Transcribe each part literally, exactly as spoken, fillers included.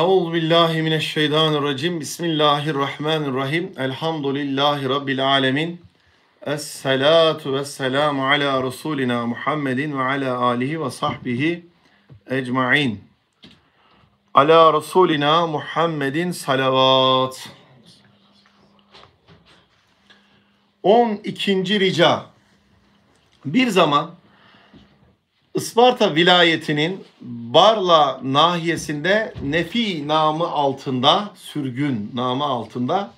Euzubillahimineşşeytanirracim. Bismillahirrahmanirrahim. Elhamdülillahi Rabbil alemin. Esselatu vesselamu ala Resulina Muhammedin ve ala alihi ve sahbihi ecma'in. Ala Resulina Muhammedin salavat. on ikinci rica. Bir zaman Isparta vilayetinin Barla nahiyesinde Nefi namı altında, sürgün namı altında,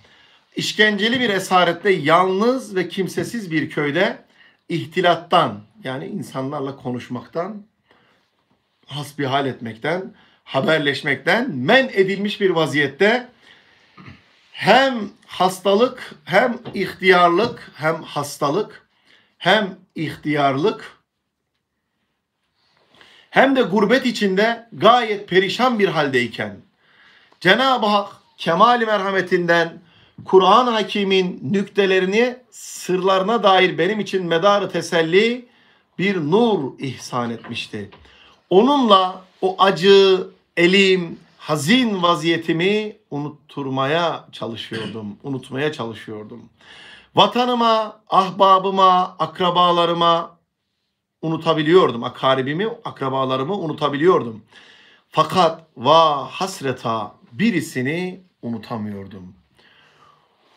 işkenceli bir esarette, yalnız ve kimsesiz bir köyde ihtilattan, yani insanlarla konuşmaktan, hasbihal etmekten, haberleşmekten men edilmiş bir vaziyette hem hastalık, hem ihtiyarlık, hem hastalık, hem ihtiyarlık, hem de gurbet içinde gayet perişan bir haldeyken Cenab-ı Hak kemal-i merhametinden Kur'an-ı Hakim'in nüktelerini, sırlarına dair benim için medar-ı teselli bir nur ihsan etmişti. Onunla o acı, elim, hazin vaziyetimi unutturmaya çalışıyordum, unutmaya çalışıyordum. Vatanıma, ahbabıma, akrabalarıma unutabiliyordum. Akaribimi, akrabalarımı unutabiliyordum. Fakat va hasreta birisini unutamıyordum.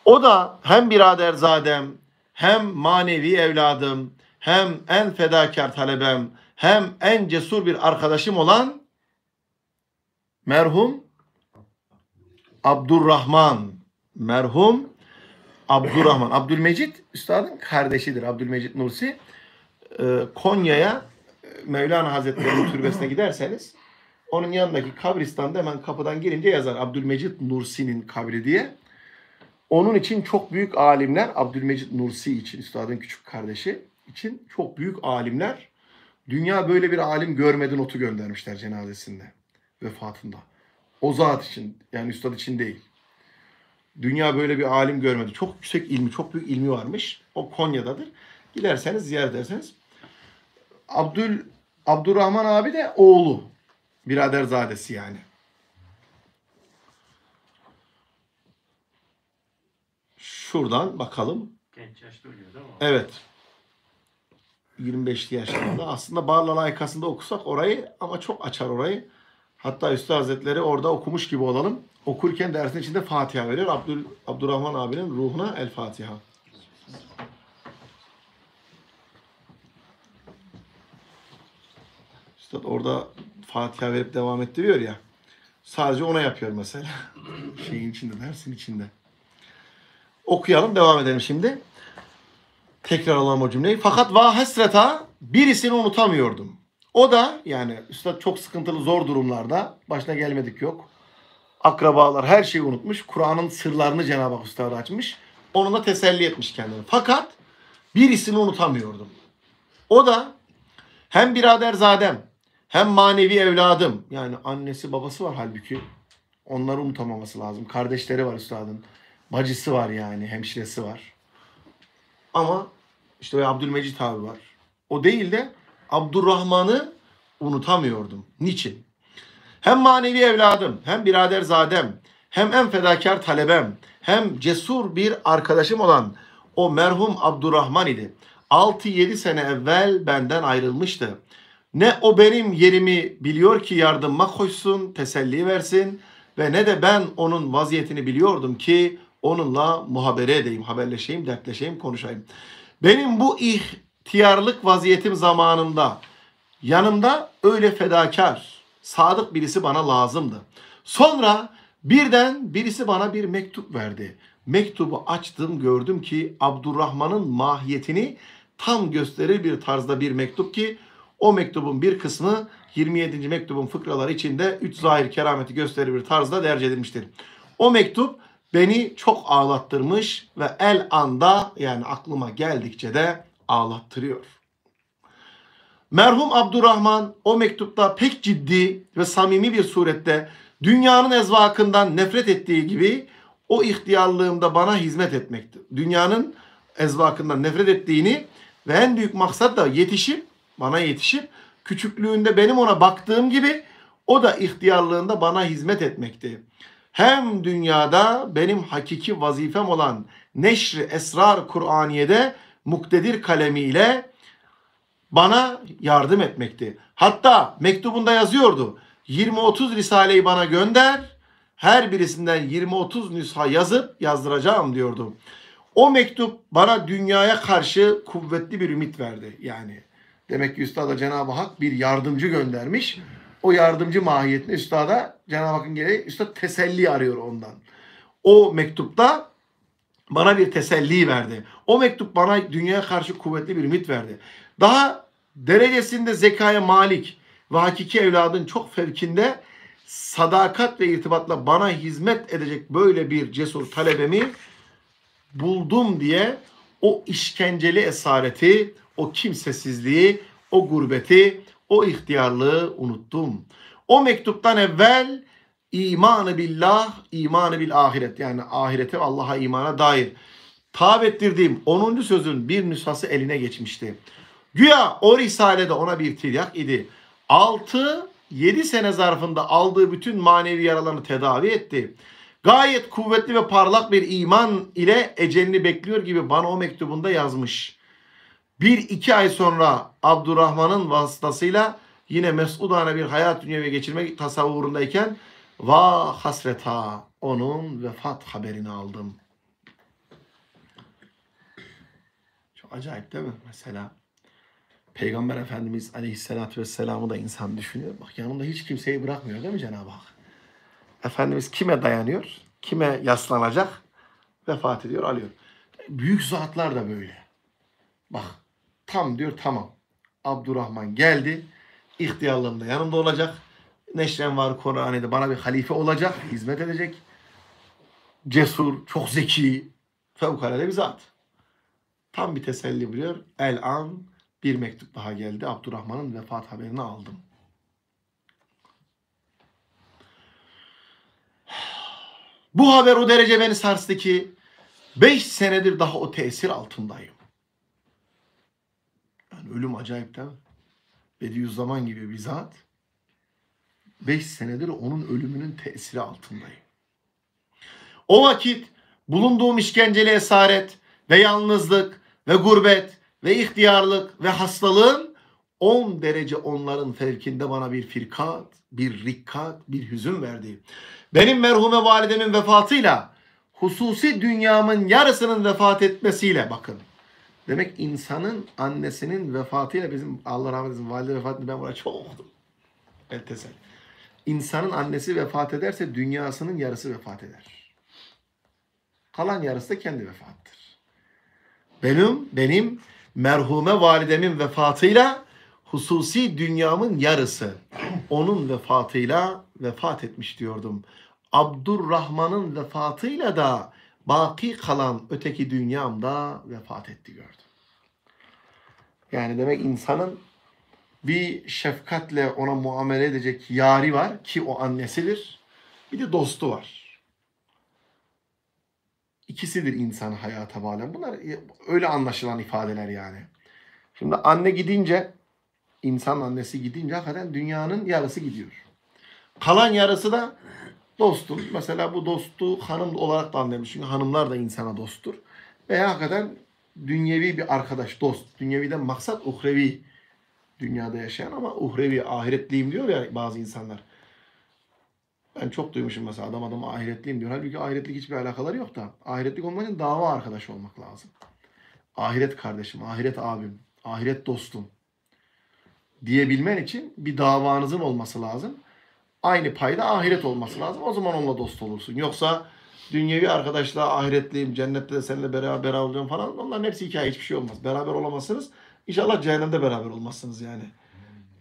O da hem biraderzadem, hem manevi evladım, hem en fedakar talebem, hem en cesur bir arkadaşım olan merhum Abdurrahman. Merhum Abdurrahman. Abdülmecid üstadın kardeşidir. Abdülmecid Nursi. Konya'ya Mevlana Hazretleri'nin türbesine giderseniz onun yanındaki kabristanda hemen kapıdan girince yazar Abdülmecid Nursi'nin kabri diye. Onun için çok büyük alimler, Abdülmecid Nursi için, üstadın küçük kardeşi için çok büyük alimler, dünya böyle bir alim görmedi notu göndermişler cenazesinde, vefatında. O zat için, yani üstad için değil. Dünya böyle bir alim görmedi. Çok yüksek ilmi, çok büyük ilmi varmış. O Konya'dadır. Giderseniz, ziyaret ederseniz. Abdül, Abdurrahman abi de oğlu. Biraderzadesi yani. Şuradan bakalım. Genç yaşta ölüyordu ama. Evet. yirmi beşli yaşlarında. Aslında Barla layıkasında okusak orayı, ama çok açar orayı. Hatta Üstad Hazretleri orada okumuş gibi olalım. Okurken dersin içinde Fatiha veriyor. Abdül, Abdurrahman abinin ruhuna El Fatiha. Üstad orada Fatiha verip devam ettiriyor ya. Sadece ona yapıyor mesela. Şeyin içinde, dersin içinde. Okuyalım, devam edelim şimdi. Tekrar alalım o cümleyi. Fakat va hasreta birisini unutamıyordum. O da, yani üstad çok sıkıntılı, zor durumlarda, başına gelmedik yok. Akrabalar her şeyi unutmuş. Kur'an'ın sırlarını Cenab-ı Hak üstad açmış. Onunla teselli etmiş kendini. Fakat birisini unutamıyordum. O da hem biraderzadem, hem manevi evladım. Yani annesi babası var halbuki. Onları unutamaması lazım. Kardeşleri var üstadın. Bacısı var yani. Hemşiresi var. Ama işte Abdülmecid abi var. O değil de Abdurrahman'ı unutamıyordum. Niçin? Hem manevi evladım, hem biraderzadem, hem en fedakar talebem, hem cesur bir arkadaşım olan o merhum Abdurrahman idi. altı yedi sene evvel benden ayrılmıştı. Ne o benim yerimi biliyor ki yardıma koşsun, teselli versin, ve ne de ben onun vaziyetini biliyordum ki onunla muhabere edeyim, haberleşeyim, dertleşeyim, konuşayım. Benim bu ihtiyarlık vaziyetim zamanında yanımda öyle fedakar, sadık birisi bana lazımdı. Sonra birden birisi bana bir mektup verdi. Mektubu açtım, gördüm ki Abdurrahman'ın mahiyetini tam gösterir bir tarzda bir mektup ki o mektubun bir kısmı yirmi yedinci mektubun fıkraları içinde üç zahir kerameti gösterir bir tarzda derc edilmiştir. O mektup beni çok ağlattırmış ve el anda, yani aklıma geldikçe de ağlattırıyor. Merhum Abdurrahman o mektupta pek ciddi ve samimi bir surette dünyanın ezvakından nefret ettiği gibi o ihtiyarlığımda bana hizmet etmekti. Dünyanın ezvakından nefret ettiğini ve en büyük maksat da yetişip, bana yetişip küçüklüğünde benim ona baktığım gibi O da ihtiyarlığında bana hizmet etmekti. Hem dünyada benim hakiki vazifem olan neşr-i esrar Kur'aniye'de muktedir kalemiyle bana yardım etmekti. Hatta mektubunda yazıyordu. yirmi otuz Risale'yi bana gönder. Her birisinden yirmi otuz nüsha yazıp yazdıracağım diyordu. O mektup bana dünyaya karşı kuvvetli bir ümit verdi. Yani demek ki Üstad'a Cenab-ı Hak bir yardımcı göndermiş. O yardımcı mahiyetini Üstad'a Cenab-ı Hakk'ın gereği Üstad teselli arıyor ondan. O mektupta bana bir teselli verdi. O mektup bana dünyaya karşı kuvvetli bir ümit verdi. Daha derecesinde zekaya malik ve hakiki evladın çok fevkinde sadakat ve irtibatla bana hizmet edecek böyle bir cesur talebemi buldum diye o işkenceli esareti, o kimsesizliği, o gurbeti, o ihtiyarlığı unuttum. O mektuptan evvel imanı billah, imanı bil ahiret, yani ahirete, Allah'a, imana dair tab ettirdiğim onuncu sözün bir nüshası eline geçmişti. Güya o risalede ona bir tilyak idi. altı yedi sene zarfında aldığı bütün manevi yaralarını tedavi etti. Gayet kuvvetli ve parlak bir iman ile ecelini bekliyor gibi bana o mektubunda yazmış. Bir iki ay sonra Abdurrahman'ın vasıtasıyla yine mes'udane bir hayat dünyaya geçirmek tasavvurundayken vah hasret ha, onun vefat haberini aldım. Çok acayip değil mi? Mesela Peygamber Efendimiz Aleyhisselatü Vesselam'ı da insan düşünüyor. Bak, yanında hiç kimseyi bırakmıyor değil mi Cenab-ı Hak? Efendimiz kime dayanıyor? Kime yaslanacak? Vefat ediyor, alıyor. Büyük zatlar da böyle. Bak, tam diyor, tamam. Abdurrahman geldi. İhtiyarlığım da yanımda olacak. Neşrem var Kur'an'da, bana bir halife olacak. Hizmet edecek. Cesur, çok zeki, fevkalade bir zat. Tam bir teselli buluyor. El an bir mektup daha geldi. Abdurrahman'ın vefat haberini aldım. Bu haber o derece beni sarstı ki beş senedir daha o tesir altındayım. Yani ölüm acayip değil mi? Bediüzzaman gibi bir zat. Beş senedir onun ölümünün tesiri altındayım. O vakit bulunduğum işkenceli esaret ve yalnızlık ve gurbet ve ihtiyarlık ve hastalığın on derece onların fevkinde bana bir firkat, bir rikkat, bir hüzün verdi. Benim merhume validemin vefatıyla hususi dünyamın yarısının vefat etmesiyle, bakın. Demek insanın annesinin vefatıyla, bizim Allah rahmet eylesin valide vefatını ben buraya çok okudum. Eltesel. İnsanın annesi vefat ederse dünyasının yarısı vefat eder. Kalan yarısı da kendi vefattır. Benim, benim merhume validemin vefatıyla hususi dünyamın yarısı onun vefatıyla vefat etmiş diyordum. Abdurrahman'ın vefatıyla da baki kalan öteki dünyamda vefat etti gördüm. Yani demek insanın bir şefkatle ona muamele edecek yari var ki o annesidir. Bir de dostu var. İkisidir insan hayata bağlayan. Bunlar öyle anlaşılan ifadeler yani. Şimdi anne gidince, insan annesi gidince hakikaten dünyanın yarısı gidiyor. Kalan yarısı da dostum. Mesela bu dostu hanım olarak da anlamış. Çünkü hanımlar da insana dosttur. Veya hakikaten dünyevi bir arkadaş, dost. Dünyeviden maksat uhrevi. Dünyada yaşayan ama uhrevi, ahiretliyim diyor ya bazı insanlar. Ben çok duymuşum mesela, adam adama ahiretliyim diyor. Halbuki ahiretlik hiçbir alakaları yok da. Ahiretlik olmak için dava arkadaşı olmak lazım. Ahiret kardeşim, ahiret abim, ahiret dostum diyebilmen için bir davanızın olması lazım. Aynı payda ahiret olması lazım. O zaman onunla dost olursun. Yoksa dünyevi arkadaşla ahiretliyim, cennette de seninle beraber olacağım falan, onların hepsi hikaye, hiçbir şey olmaz. Beraber olamazsınız. İnşallah cehennemde beraber olmazsınız yani.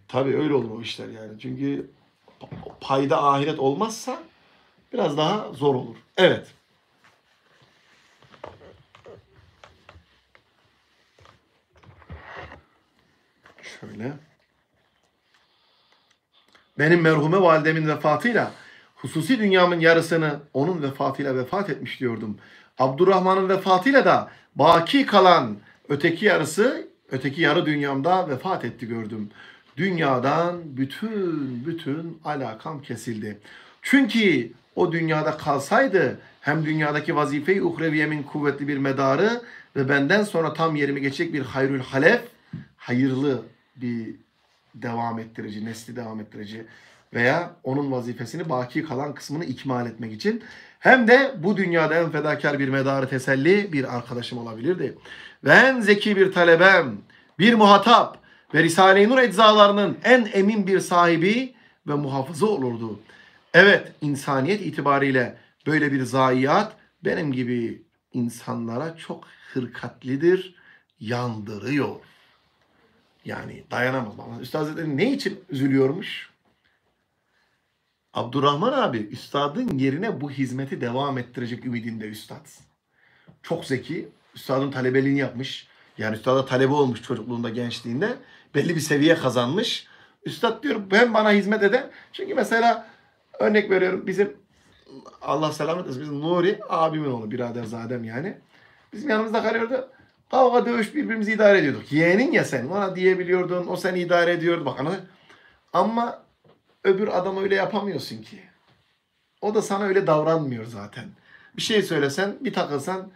Tabii öyle olur o işler yani. Çünkü payda ahiret olmazsa biraz daha zor olur. Evet. Şöyle. Benim merhume validemin vefatıyla hususi dünyamın yarısını onun vefatıyla vefat etmiş diyordum. Abdurrahman'ın vefatıyla da baki kalan öteki yarısı, öteki yarı dünyamda vefat etti gördüm. Dünyadan bütün bütün alakam kesildi. Çünkü o dünyada kalsaydı hem dünyadaki vazife-i uhreviyemin kuvvetli bir medarı ve benden sonra tam yerimi geçecek bir hayrül halef, hayırlı bir devam ettirici, nesli devam ettirici veya onun vazifesini baki kalan kısmını ikmal etmek için hem de bu dünyada en fedakar bir medarı teselli bir arkadaşım olabilirdi. Ve en zeki bir talebem, bir muhatap ve Risale-i Nur eczalarının en emin bir sahibi ve muhafızı olurdu. Evet, insaniyet itibariyle böyle bir zayiat benim gibi insanlara çok hırkatlidir, yandırıyor. Yani dayanamaz. Üstad Hazretleri ne için üzülüyormuş? Abdurrahman abi, üstadın yerine bu hizmeti devam ettirecek ümidinde üstad. Çok zeki, üstadın talebeliğini yapmış. Yani üstada talebe olmuş çocukluğunda, gençliğinde. Belli bir seviye kazanmış. Üstad diyor hem bana hizmet eder. Çünkü mesela örnek veriyorum, bizim Allah selamet olsun, bizim Nuri abimin oğlu, biraderzadem yani. Bizim yanımızda kalıyordu. Kavga dövüş, birbirimizi idare ediyorduk. Yeğenin ya sen, ona diyebiliyordun, o seni idare ediyordu. Bak, ama öbür adamı öyle yapamıyorsun ki. O da sana öyle davranmıyor zaten. Bir şey söylesen, bir takılsan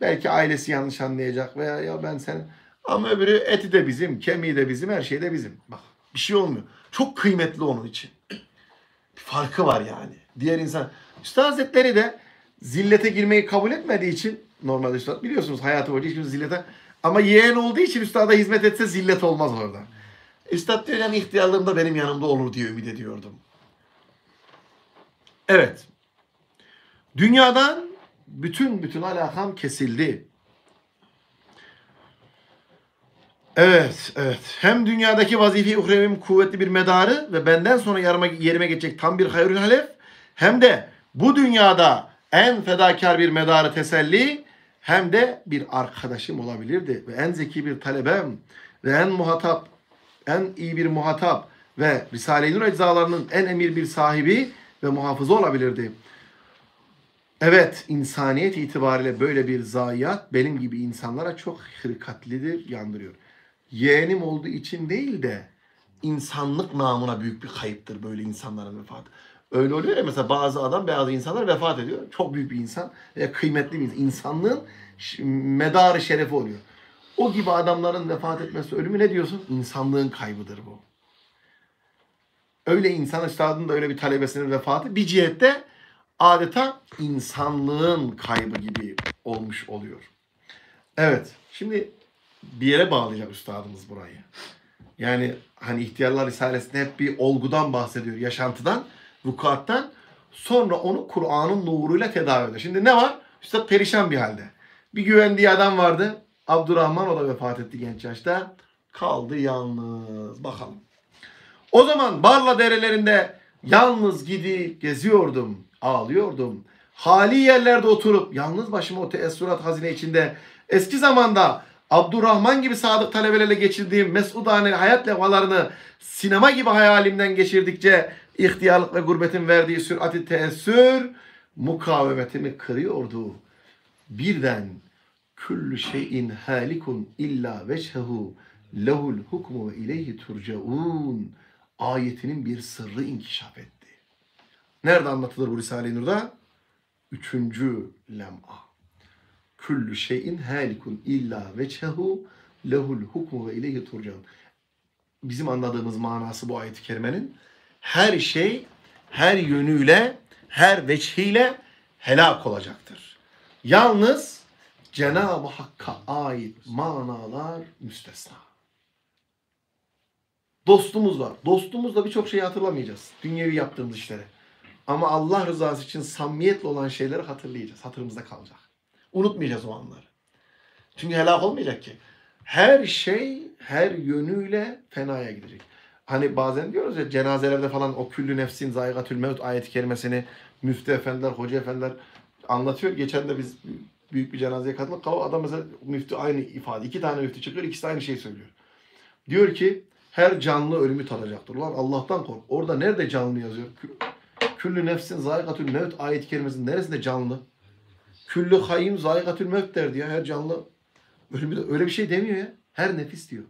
belki ailesi yanlış anlayacak veya ya ben sen, ama öbürü eti de bizim, kemiği de bizim, her şey de bizim. Bak, bir şey olmuyor. Çok kıymetli onun için. Bir farkı var yani. Diğer insan. Üstad Hazretleri de zillete girmeyi kabul etmediği için normalde üstad biliyorsunuz hayatı boyunca hiç kimse zillete, ama yeğen olduğu için üstada hizmet etse zillet olmaz orada. Üstad diyor yani ihtiyarlığım da benim yanımda olur diye ümit ediyordum. Evet. Dünyadan bütün bütün alakam kesildi. Evet, evet. Hem dünyadaki vazife-i uhrevim kuvvetli bir medarı ve benden sonra yarıma, yerime geçecek tam bir hayrül halef, hem de bu dünyada en fedakar bir medarı teselli, hem de bir arkadaşım olabilirdi. Ve en zeki bir talebem ve en muhatap, en iyi bir muhatap ve Risale-i Nur eczalarının en emir bir sahibi ve muhafızı olabilirdi. Evet, insaniyet itibariyle böyle bir zayiat benim gibi insanlara çok hırkatlidir, yandırıyor. Yeğenim olduğu için değil de insanlık namına büyük bir kayıptır böyle insanların vefatı. Öyle oluyor ya mesela, bazı adam, bazı insanlar vefat ediyor. Çok büyük bir insan ve kıymetli bir insan. İnsanlığın medarı şerefi oluyor. O gibi adamların vefat etmesi, ölümü ne diyorsun? İnsanlığın kaybıdır bu. Öyle insan, üstadın da öyle bir talebesinin vefatı bir cihette adeta insanlığın kaybı gibi olmuş oluyor. Evet, şimdi bir yere bağlayacak üstadımız burayı. Yani hani İhtiyarlar Risalesi'nde hep bir olgudan bahsediyor, yaşantıdan, vukuattan. Sonra onu Kur'an'ın nuruyla tedavi ediyor. Şimdi ne var? Üstad perişan bir halde. Bir güvendiği adam vardı. Abdurrahman, o da vefat etti genç yaşta. Kaldı yalnız. Bakalım. O zaman Barla derelerinde yalnız gidip geziyordum. Ağlıyordum. Hali yerlerde oturup yalnız başıma o teessürat hazine içinde eski zamanda Abdurrahman gibi sadık talebelerle geçirdiğim mesudane hayat levhalarını sinema gibi hayalimden geçirdikçe ihtiyarlık ve gurbetin verdiği sürati teessür mukavemetimi kırıyordu. Birden küllü şeyin halikun illa vechehu lehul hukmu ve ileyhi turcaun ayetinin bir sırrı inkişaf etti. Nerede anlatılır bu Risale-i Nur'da? Üçüncü Lem'a. Küllü şeyin halikun illa vechehu lehul hukmu ve ileyhi turcaun. Bizim anladığımız manası bu ayet-i kerimenin, her şey her yönüyle, her veçhiyle helak olacaktır. Yalnız Cenab-ı Hakk'a ait manalar müstesna. Dostumuz var. Dostumuzla birçok şeyi hatırlamayacağız. Dünyevi yaptığımız işleri. Ama Allah rızası için samimiyetle olan şeyleri hatırlayacağız. Hatırımızda kalacak. Unutmayacağız o anları. Çünkü helak olmayacak ki. Her şey her yönüyle fenaya gidecek. Hani bazen diyoruz ya cenazelerde falan, o küllü nefsin zayigatül mevt ayet-i kerimesini müftü efendiler, hoca efendiler anlatıyor. Geçen de biz büyük bir cenazeye katıldık. Adam mesela müftü aynı ifade. İki tane müftü çıkıyor. İkisi aynı şeyi söylüyor. Diyor ki her canlı ölümü tadacaktır. Ulan Allah'tan kork. Orada nerede canlı yazıyor? Küllü nefsin zayigatül mevt ayet-i kerimesinin neresinde canlı? Küllü hayyim zayigatül mevt derdi ya. Her canlı ölümü, öyle bir şey demiyor ya. Her nefis diyor.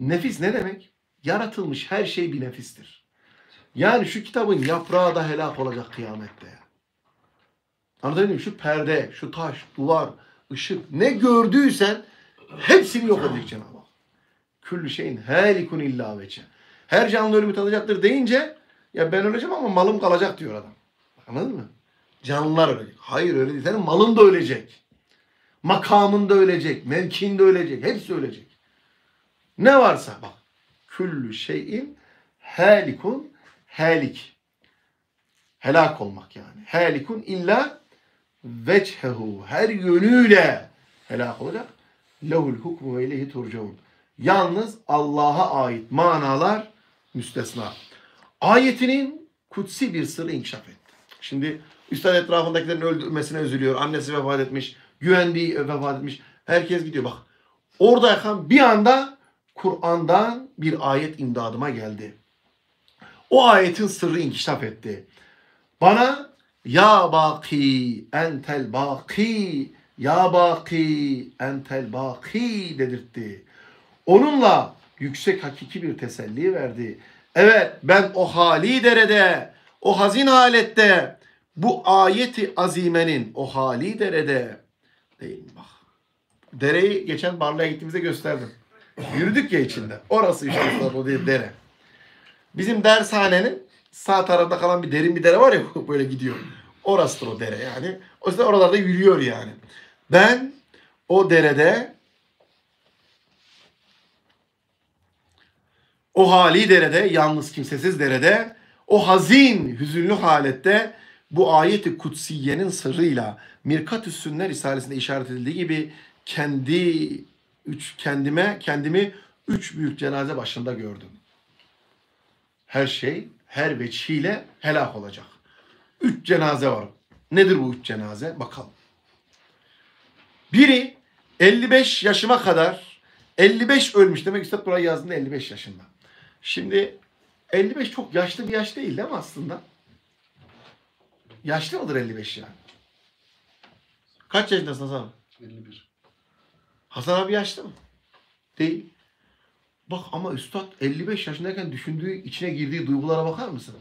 Nefis ne demek? yaratılmış her şey bir nefistir. Yani şu kitabın yaprağı da helak olacak kıyamette. Anladın mı? Şu perde, şu taş, duvar, ışık, ne gördüysen hepsini yok edecek Cenab-ı Hak. Küllü şeyin helikun illa veçe. Her canlı ölümü tadacaktır deyince, ya ben öleceğim ama malım kalacak diyor adam. Anladın mı? Canlılar ölecek. Hayır öyle değil. Senin malın da ölecek. Makamın da ölecek. Mevkin de ölecek. Hepsi ölecek. Ne varsa bak. Küllü şeyin helikun helik. Helak olmak yani. Helikun illa vechehu. Her yönüyle helak olacak. Lehul hukmu ve ileyhi turcaun. Yalnız Allah'a ait manalar müstesna. Ayetinin kutsi bir sırrı inkişaf etti. Şimdi üstad etrafındakilerin öldürmesine üzülüyor. Annesi vefat etmiş. Güvendiği vefat etmiş. Herkes gidiyor. Bak orada yakan bir anda Kur'an'dan bir ayet imdadıma geldi. O ayetin sırrı inkişaf etti. Bana ya baki entel baki ya baki entel baki dedirtti. Onunla yüksek hakiki bir teselli verdi. Evet ben o hali derede, o hazin halette, bu ayeti azimenin o hali derede değil mi? Bak. Dereyi geçen Barla'ya gittiğimizde gösterdim. Yürüdük ya içinde. Orası işte o dere. Bizim dershanenin sağ tarafta kalan bir derin bir dere var ya böyle gidiyor. Orasıdır o dere yani. O yüzden oralarda yürüyor yani. Ben o derede, o hali derede, yalnız kimsesiz derede, o hazin, hüzünlü halette bu ayeti kutsiyenin sırrıyla Mirkatü's-Sünne Risalesi'nde işaret edildiği gibi kendi üç kendime kendimi üç büyük cenaze başında gördüm. Her şey her veçhiyle helak olacak. Üç cenaze var. Nedir bu üç cenaze? Bakalım. Biri elli beş yaşıma kadar, elli beş ölmüş demek üstad burayı yazdığında elli beş yaşında. Şimdi elli beş çok yaşlı bir yaş değil değil mi aslında? Yaşlı mıdır elli beş yani? Kaç yaşındasın Hasan abi? elli bir. Hasan abi yaşlı mı? Değil. Bak ama üstad elli beş yaşındayken düşündüğü, içine girdiği duygulara bakar mısın?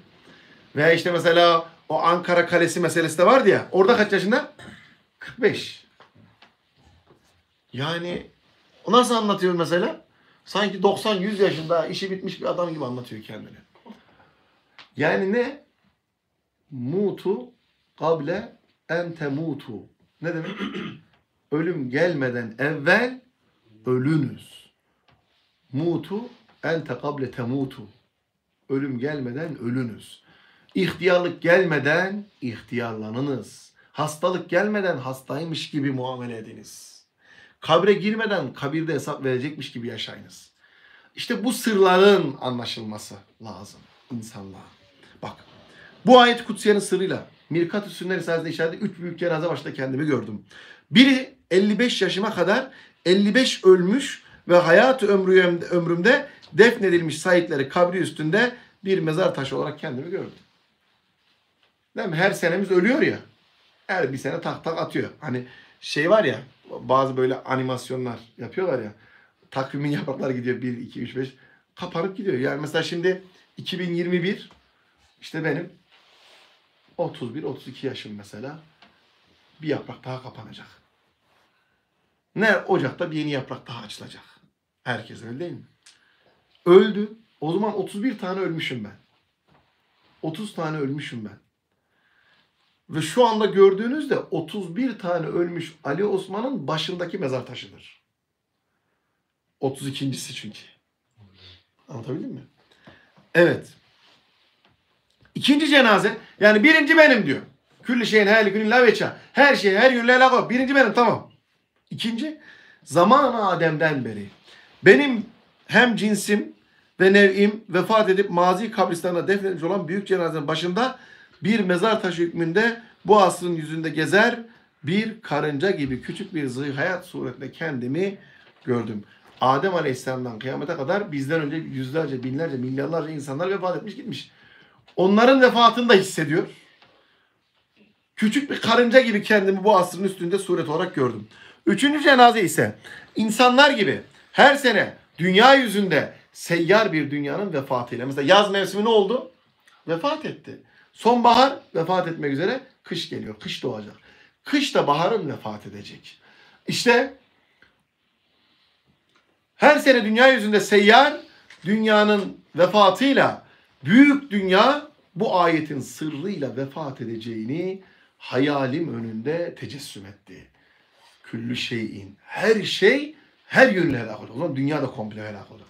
Veya işte mesela o Ankara Kalesi meselesi de vardı ya. Orada kaç yaşında? kırk beş. Yani o nasıl anlatıyor mesela? Sanki doksan yüz yaşında işi bitmiş bir adam gibi anlatıyor kendini. Yani ne? Mutu kable ente mutu. Ne demek? Ölüm gelmeden evvel ölünüz. Mutu ente kable temutu. Ölüm gelmeden ölünüz. İhtiyarlık gelmeden ihtiyarlanınız. Hastalık gelmeden hastaymış gibi muamele ediniz. Kabre girmeden kabirde hesap verecekmiş gibi yaşayınız. İşte bu sırların anlaşılması lazım insanlığa. Bak bu ayet kutsiyenin sırrıyla Mirkatü's-Sünne Risalesi'nde işaretli üç büyük cenaze başında kendimi gördüm. Biri elli beş yaşıma kadar elli beş ölmüş ve hayatı ömrümde, ömrümde defnedilmiş sahipleri kabri üstünde bir mezar taşı olarak kendimi gördüm. Değil mi? Her senemiz ölüyor ya. Her bir sene tak tak atıyor. Hani şey var ya bazı böyle animasyonlar yapıyorlar ya. Takvimin yaprakları gidiyor bir, iki, üç, beş. Kapanıp gidiyor. Yani mesela şimdi iki bin yirmi bir işte benim otuz bir otuz iki yaşım mesela. Bir yaprak daha kapanacak. Ne Ocak'ta bir yeni yaprak daha açılacak. Herkes öyle değil mi? Öldü. O zaman otuz bir tane ölmüşüm ben. otuz tane ölmüşüm ben. Ve şu anda gördüğünüz de otuz bir tane ölmüş Ali Osman'ın başındaki mezar taşıdır. otuz ikincisi çünkü. Anlatabildim mi? Evet. İkinci cenaze. Yani birinci benim diyor. Küllü şeyin helikün illa veçha. Her şey her yönle helak ol. Birinci benim tamam. İkinci, zaman-ı Adem'den beri benim hem cinsim ve nev'im vefat edip mazi kabristanına defnedilmiş olan büyük cenazenin başında bir mezar taşı hükmünde bu asrın yüzünde gezer bir karınca gibi küçük bir zihayat suretinde kendimi gördüm. Adem Aleyhisselam'dan kıyamete kadar bizden önce yüzlerce, binlerce, milyarlarca insanlar vefat etmiş gitmiş. Onların vefatını da hissediyor. Küçük bir karınca gibi kendimi bu asrın üstünde suret olarak gördüm. Üçüncü cenaze ise insanlar gibi her sene dünya yüzünde seyyar bir dünyanın vefatıyla. Mesela yaz mevsimi ne oldu? Vefat etti. Sonbahar vefat etmek üzere kış geliyor. Kış doğacak. Kış da baharın vefat edecek. İşte her sene dünya yüzünde seyyar dünyanın vefatıyla büyük dünya bu ayetin sırrıyla vefat edeceğini hayalim önünde tecessüm etti. Küllü şeyin. Her şey her yönüyle helak olacak. O zaman dünya da komple helak olacak.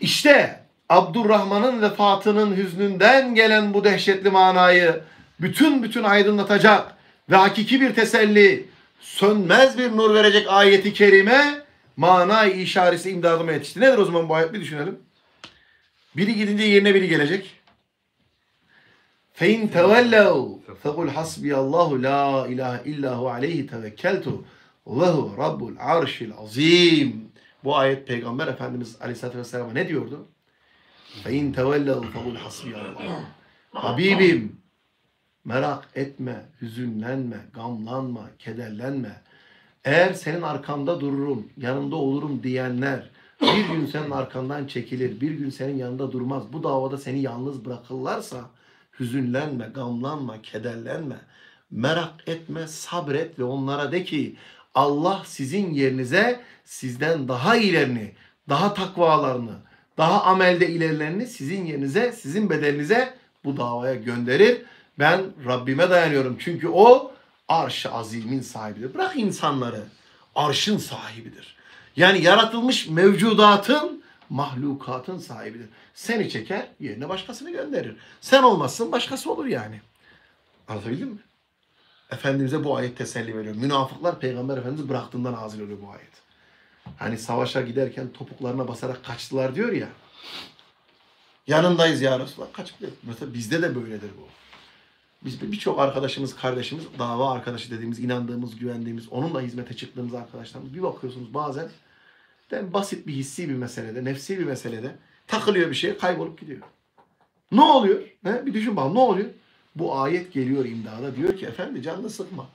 İşte Abdurrahman'ın vefatının hüznünden gelen bu dehşetli manayı bütün bütün aydınlatacak ve hakiki bir teselli, sönmez bir nur verecek ayeti kerime manayı işaresi imdadıma yetişti. Nedir o zaman bu ayet? Bir düşünelim. Biri gidince yerine biri gelecek. فَاِنْ تَوَلَّوْا فَقُلْ حَسْبِيَ اللّٰهُ لَا اِلٰهَ اِلَّا هُوَ عَلَيْهِ تَوَكَّلْتُ وَهُوَ رَبُّ الْعَرْشِ الْعَظِيمِ. Bu ayet Peygamber Efendimiz Aleyhisselatü Vesselam'a ne diyordu? فَاِنْ تَوَلَّوْا فَقُلْ حَسْبِيَ اللّٰهُ. Habibim, merak etme, hüzünlenme, gamlanma, kederlenme. Eğer senin arkanda dururum, yanında olurum diyenler bir gün senin arkandan çekilir, bir gün senin yanında durmaz. Bu davada seni yalnız bırakırlarsa hüzünlenme, gamlanma, kederlenme. Merak etme, sabret ve onlara de ki Allah sizin yerinize sizden daha ilerini, daha takvalarını, daha amelde ilerilerini sizin yerinize, sizin bedelinize bu davaya gönderir. Ben Rabbime dayanıyorum. Çünkü o Arş-ı Azim'in sahibidir. Bırak insanları, arşın sahibidir. Yani yaratılmış mevcudatın, mahlukatın sahibidir. Seni çeker, yerine başkasını gönderir. Sen olmazsın, başkası olur yani. Anlatabildim mi? Efendimiz'e bu ayet teselli veriyor. Münafıklar Peygamber Efendimiz bıraktığından hazır oluyor bu ayet. Hani savaşa giderken topuklarına basarak kaçtılar diyor ya. Yanındayız ya Resulullah. Kaçıp gidelim. Mesela bizde de böyledir bu. Biz birçok arkadaşımız, kardeşimiz, dava arkadaşı dediğimiz, inandığımız, güvendiğimiz, onunla hizmete çıktığımız arkadaşlarımız. Bir bakıyorsunuz bazen de basit bir hissi bir meselede, nefsi bir meselede takılıyor bir şeye, kaybolup gidiyor. Ne oluyor? He? Bir düşün bakalım ne oluyor? Bu ayet geliyor imdada, diyor ki efendim canını sıkma.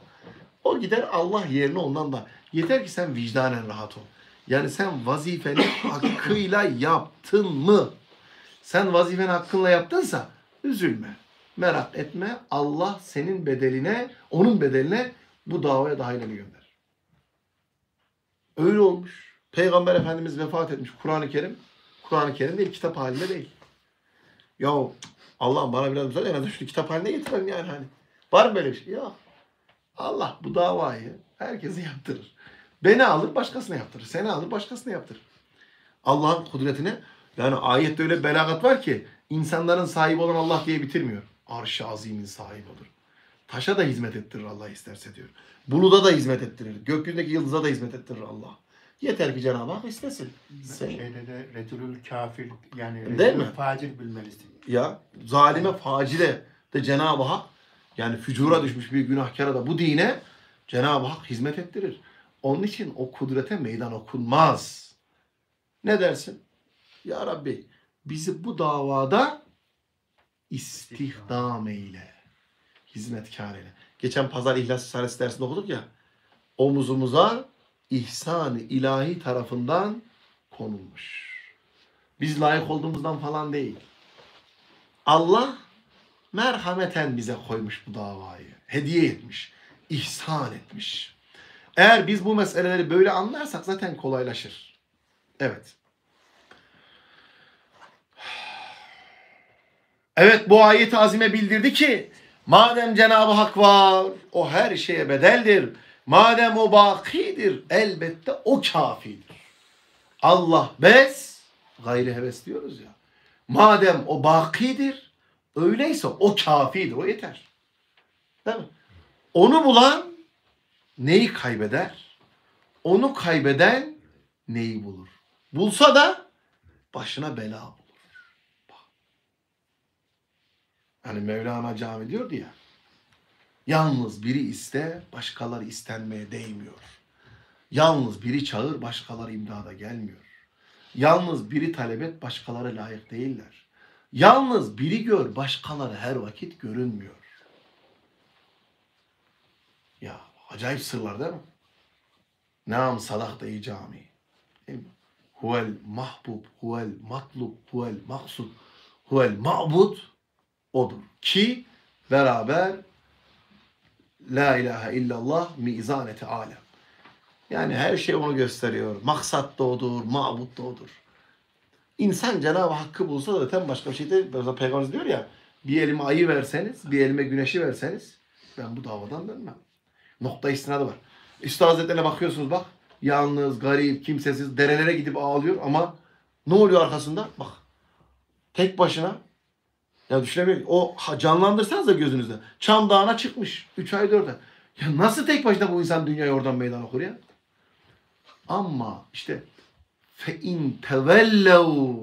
O gider, Allah yerine ondan da. Yeter ki sen vicdanen rahat ol. Yani sen vazifeni hakkıyla yaptın mı? Sen vazifeni hakkıyla yaptınsa üzülme. Merak etme. Allah senin bedeline, onun bedeline bu davaya dahilini gönder. Öyle olmuş. Peygamber Efendimiz vefat etmiş. Kur'an-ı Kerim, Kur'an-ı Kerim değil, kitap halinde değil. Yahu Allah'ım bana biraz müsaade, en azından şunu kitap haline getirelim yani hani. Var mı böyle bir şey? Yok. Allah bu davayı herkese yaptırır. Beni alır başkasına yaptırır. Seni alır başkasına yaptırır. Allah'ın kudretine, yani ayette öyle belagat var ki insanların sahibi olan Allah diye bitirmiyor. Arş-ı Azim'in sahibi olur. Taşa da hizmet ettirir Allah isterse diyor. Buluda da hizmet ettirir. Gökyüzündeki yıldıza da hizmet ettirir Allah. Yeter ki Cenab-ı Hak istesin. Şeyde de retülül kafir, yani retülül facir bilmelisin. Ya zalime, facire de Cenab-ı Hak, yani fücura düşmüş bir günahkara da bu dine Cenab-ı Hak hizmet ettirir. Onun için o kudrete meydan okunmaz. Ne dersin? Ya Rabbi bizi bu davada istihdam eyle. Hizmetkar eyle. Geçen pazar İhlas Risalesi dersinde okuduk ya. Omuzumuza ihsan-ı ilahi tarafından konulmuş. Biz layık olduğumuzdan falan değil. Allah merhameten bize koymuş bu davayı. Hediye etmiş. İhsan etmiş. Eğer biz bu meseleleri böyle anlarsak zaten kolaylaşır. Evet. Evet, bu ayet-i azime bildirdi ki madem Cenab-ı Hak var, o her şeye bedeldir. Madem o bakidir, elbette o kafidir. Allah bes, gayri heves diyoruz ya. Madem o bakidir, öyleyse o kafidir, o yeter. Değil mi? Onu bulan neyi kaybeder? Onu kaybeden neyi bulur? Bulsa da başına bela bulur. Hani Mevlana cami diyordu ya. Yalnız biri iste, başkaları istenmeye değmiyor. Yalnız biri çağır, başkaları imdada gelmiyor. Yalnız biri talep et, başkaları layık değiller. Yalnız biri gör, başkaları her vakit görünmüyor. Ya acayip sırlar değil mi? Nam sadak da iyi cami. Değil mi? huvel mahbub, huvel matlub, huvel maksud, huvel ma'bud odur. Ki beraber la ilahe illallah mizaneti alem. Yani her şey onu gösteriyor. Maksat da odur, ma'bud da odur. İnsan Cenab-ı Hakk'ı bulsa zaten başka bir şey değil. Peygamberimiz diyor ya, bir elime ayı verseniz, bir elime güneşi verseniz ben bu davadan dönmem. Nokta istinadı var. Üstad Hazretleri'ne bakıyorsunuz bak. Yalnız, garip, kimsesiz, derelere gidip ağlıyor ama ne oluyor arkasında? Bak. Tek başına. Ya düşünemiyorum. O canlandırsanız da gözünüzde. Çam Dağı'na çıkmış. Üç ay, dört ay. Ya nasıl tek başına bu insan dünyayı oradan meydan okur ya? Ama işte fe'in tevellev,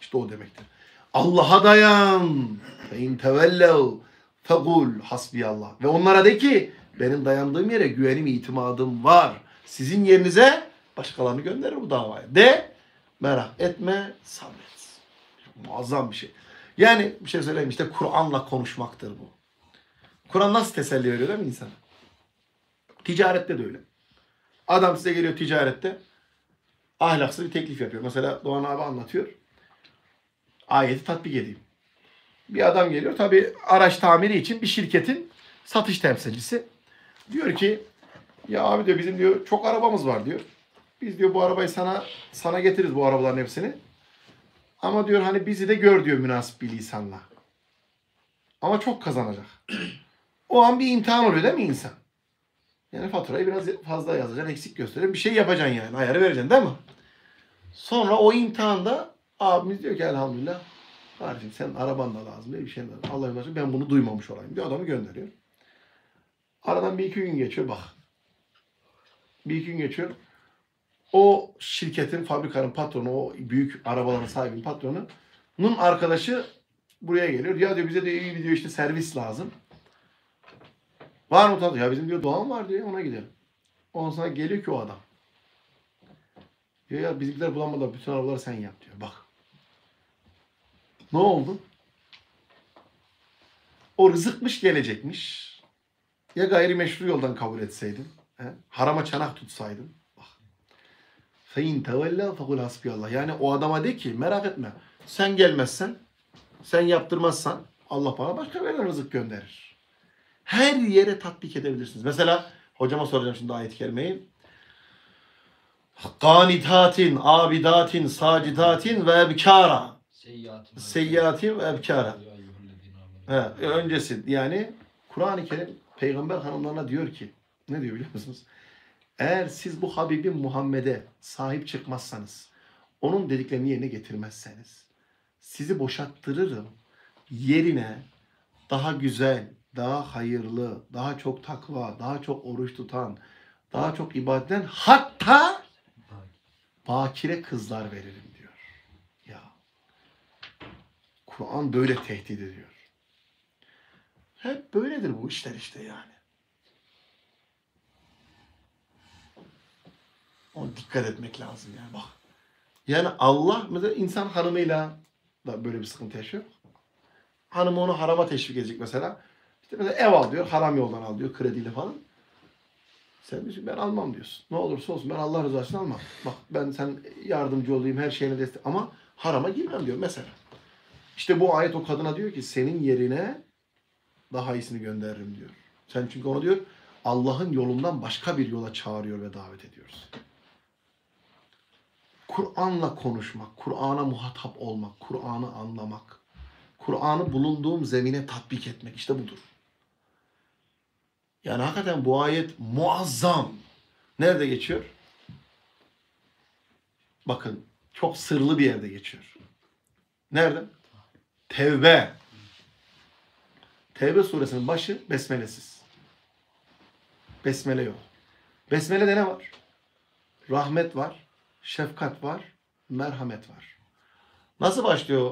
işte o demektir. Allah'a dayan. Fe'in tevellev fekul hasbiyallah. Ve onlara de ki benim dayandığım yere güvenim, itimadım var. Sizin yerinize başkalarını gönderir bu davaya. De, merak etme, sabret. Muazzam bir şey. Yani bir şey söyleyeyim, işte Kur'an'la konuşmaktır bu. Kur'an nasıl teselli veriyor değil mi insana? Ticarette de öyle. Adam size geliyor ticarette, ahlaksız bir teklif yapıyor. Mesela Doğan abi anlatıyor. Ayeti tatbik edeyim. Bir adam geliyor, tabii araç tamiri için bir şirketin satış temsilcisi. Diyor ki, ya abi diyor, bizim diyor çok arabamız var diyor. Biz diyor bu arabayı sana sana getiririz, bu arabaların hepsini. Ama diyor hani bizi de gör diyor münasip bir lisanla. Ama çok kazanacak. O an bir imtihan oluyor değil mi insan? Yani faturayı biraz fazla yazacaksın, eksik göstereceksin. Bir şey yapacaksın yani, ayarı vereceksin değil mi? Sonra o imtihanda abimiz diyor ki elhamdülillah. Kardeşim senin araban da lazım diye bir şey lazım. Allah'ın başına ben bunu duymamış olayım diyor, adamı gönderiyor. Aradan bir iki gün geçiyor bak. Bir iki gün geçiyor. O şirketin, fabrikanın patronu, o büyük arabaların sahibinin patronunun arkadaşı buraya geliyor. Ya diyor bize de iyi bir diyor işte servis lazım. Var mı tadı? Ya bizim diyor doğan var diyor, ona gidelim. Ondan sonra geliyor ki o adam. Diyor ya bizimkiler bulamadılar, bütün arabaları sen yap diyor. Bak. Ne oldu? O rızıkmış gelecekmiş. Ya gayri meşru yoldan kabul etseydin. He? Harama çanak tutsaydın. Fein tevella fekul hasbiyallah. Yani o adama de ki merak etme. Sen gelmezsen, sen yaptırmazsan Allah bana başka bir rızık gönderir. Her yere tatbik edebilirsiniz. Mesela hocama soracağım şimdi ayet-i kerimeyi. Kanitatin, abidatin, sacidatin ve ebkara. Seyyatin ve ebkara. Öncesi yani Kur'an-ı Kerim Peygamber hanımlarına diyor ki, ne diyor biliyor musunuz? Eğer siz bu Habibi Muhammed'e sahip çıkmazsanız, onun dediklerini yerine getirmezseniz, sizi boşalttırırım, yerine daha güzel, daha hayırlı, daha çok takva, daha çok oruç tutan, daha çok ibadetten, hatta bakire kızlar veririm diyor. Ya, Kur'an böyle tehdit ediyor. Hep böyledir bu işler işte yani. Ona dikkat etmek lazım yani bak. Yani Allah mesela insan hanımıyla da böyle bir sıkıntı yaşıyor. Hanımı onu harama teşvik edecek mesela. İşte mesela ev al diyor, haram yoldan al diyor, krediyle falan. Sen diyorsun ben almam diyorsun. Ne olursa olsun ben Allah rızasını almam. Bak ben sen yardımcı olayım, her şeyine destek ama harama girmem diyor mesela. İşte bu ayet o kadına diyor ki senin yerine daha iyisini gönderirim diyor. Sen çünkü onu diyor Allah'ın yolundan başka bir yola çağırıyor ve davet ediyoruz. Kur'an'la konuşmak, Kur'an'a muhatap olmak, Kur'an'ı anlamak, Kur'an'ı bulunduğum zemine tatbik etmek işte budur. Yani hakikaten bu ayet muazzam. Nerede geçiyor? Bakın çok sırlı bir yerde geçiyor. Nerede? Tevbe. Tevbe suresinin başı besmelesiz. Besmele yok. Besmele'de ne var? Rahmet var, şefkat var, merhamet var. Nasıl başlıyor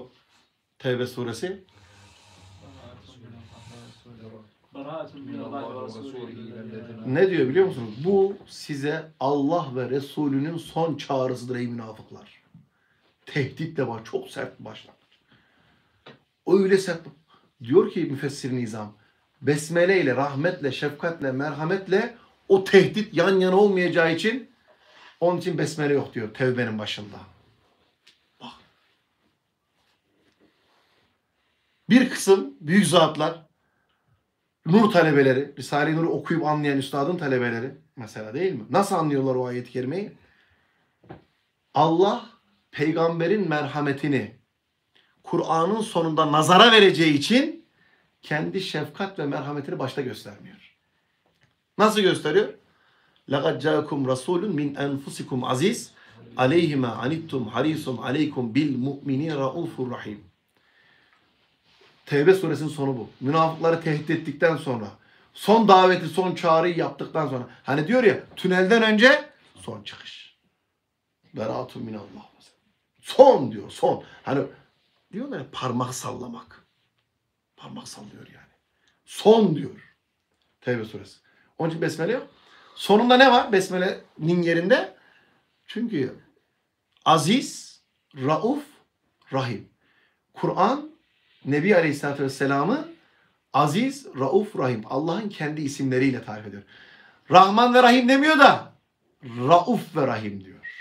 Tevbe suresi? Ne diyor biliyor musunuz? Bu size Allah ve Resulünün son çağrısıdır ey münafıklar. Tehdit de var. Çok sert bir başlangıç. Öyle sert bir... Diyor ki müfessir nizam, besmele ile, rahmetle, şefkatle, merhametle o tehdit yan yana olmayacağı için Onun için besmele yok diyor tevbenin başında. Bak. Bir kısım büyük zatlar, nur talebeleri, Risale-i Nur'u okuyup anlayan üstadın talebeleri mesela, değil mi? Nasıl anlıyorlar o ayet-i kerimeyi? Allah peygamberin merhametini Kur'an'ın sonunda nazara vereceği için kendi şefkat ve merhametini başta göstermiyor. Nasıl gösteriyor? لَقَدْ جَاءَكُمْ رَسُولٌ مِنْ أَنْفُسِكُمْ عَزِيزٌ عَلَيْهِ مَا عَنِتُّمْ حَرِيصٌ عَلَيْكُمْ بِالْمُؤْمِنِينَ رَءُوفٌ رَحِيمٌ. Tevbe suresinin sonu bu. Münafıkları tehdit ettikten sonra, son daveti, son çağrıyı yaptıktan sonra. Hani diyor ya, tünelden önce son çıkış. Beraatun minallah. Son diyor, son. Hani diyorlar ya, parmak sallamak. Parmak sallıyor yani. Son diyor. Tevbe suresi. Onun için besmele yok. Sonunda ne var besmelenin yerinde? Çünkü aziz, rauf, rahim. Kur'an Nebi Aleyhisselatü Vesselam'ı aziz, rauf, rahim. Allah'ın kendi isimleriyle tarif ediyor. Rahman ve Rahim demiyor da rauf ve rahim diyor.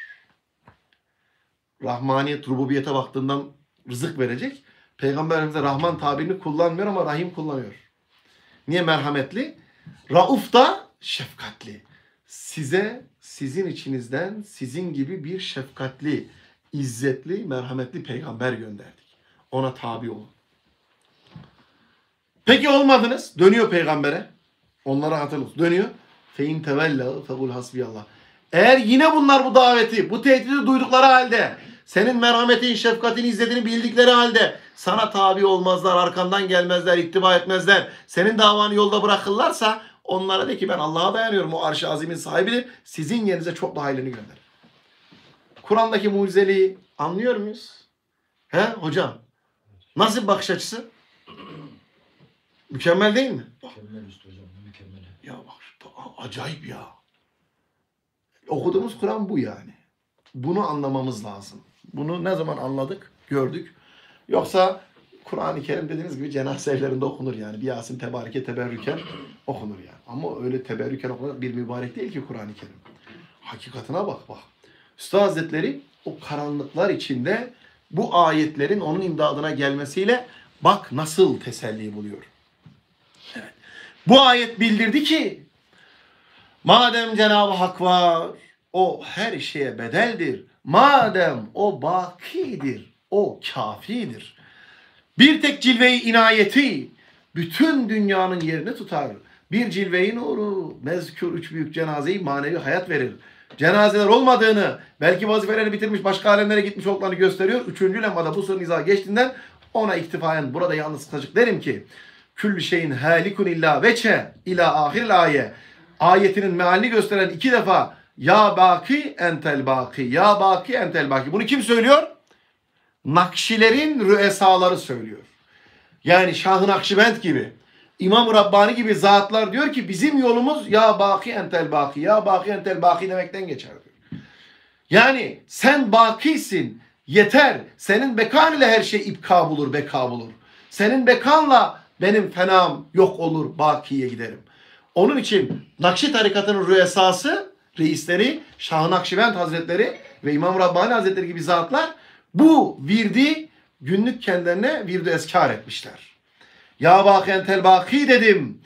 Rahmaniyet, rububiyete baktığından rızık verecek. Peygamber Efendimiz Rahman tabirini kullanmıyor ama Rahim kullanıyor. Niye? Merhametli. Rauf da şefkatli. Size, sizin içinizden sizin gibi bir şefkatli, izzetli, merhametli peygamber gönderdik. Ona tabi olun. Peki olmadınız. Dönüyor peygambere. Onlara hatırlıyoruz. Dönüyor. فَاِنْ تَوَلَّهُ فَقُلْ حَسْبِيَاللّٰهُ. Eğer yine bunlar bu daveti, bu tehdidi duydukları halde, senin merhametin, şefkatin, izlediğini bildikleri halde sana tabi olmazlar, arkandan gelmezler, ittiba etmezler, senin davanı yolda bırakırlarsa onlara de ki ben Allah'a dayanıyorum, o arş-ı azimin sahibidir, sizin yerinize çok daha hayırını gönder. Kur'an'daki mucizeliği anlıyor muyuz? He hocam? Nasıl bir bakış açısı? Mükemmel değil mi? Mükemmel üstü hocam, mükemmel. Ya bak, acayip ya. Okuduğumuz Kur'an bu yani. Bunu anlamamız lazım. Bunu ne zaman anladık, gördük. Yoksa Kur'an-ı Kerim dediğiniz gibi cenaze evlerinde okunur yani. Bir Yasin tebarike teberrüken okunur yani. Ama öyle teberrüken okunan bir mübarek değil ki Kur'an-ı Kerim. Hakikatına bak bak. Üstad Hazretleri o karanlıklar içinde bu ayetlerin onun imdadına gelmesiyle bak nasıl teselli buluyor. Evet. Bu ayet bildirdi ki madem Cenab-ı Hak var, o her şeye bedeldir. Madem o bakidir, o kafidir. Bir tek cilveyi inayeti bütün dünyanın yerini tutar. Bir cilveyi nuru mezkür üç büyük cenazeyi manevi hayat verir. Cenazeler olmadığını, belki vazifelerini bitirmiş başka alemlere gitmiş olduklarını gösteriyor. Üçüncü lemada bu sırrın izahı geçtiğinden ona iktifayen burada yalnız kısacık derim ki küllü şeyin halikun illa veçe ila ahiril aye ayetinin mealini gösteren iki defa ya baki entel baki, ya baki entel baki. Bunu kim söylüyor? Nakşilerin rüesaları söylüyor. Yani Şah-ı Nakşibend gibi, İmam Rabbani gibi zatlar diyor ki bizim yolumuz ya baki entel baki, ya baki entel baki demekten geçer diyor. Yani sen bakisin, yeter. Senin bekan ile her şey ipka bulur, beka bulur. Senin bekanla benim fenam yok olur, bakiye giderim. Onun için Nakşi tarikatının rüesası, reisleri, Şah-ı Nakşibend Hazretleri ve İmam Rabbani Hazretleri gibi zatlar bu virdi günlük kendilerine virdi eskar etmişler. Ya baki entel baki dedim.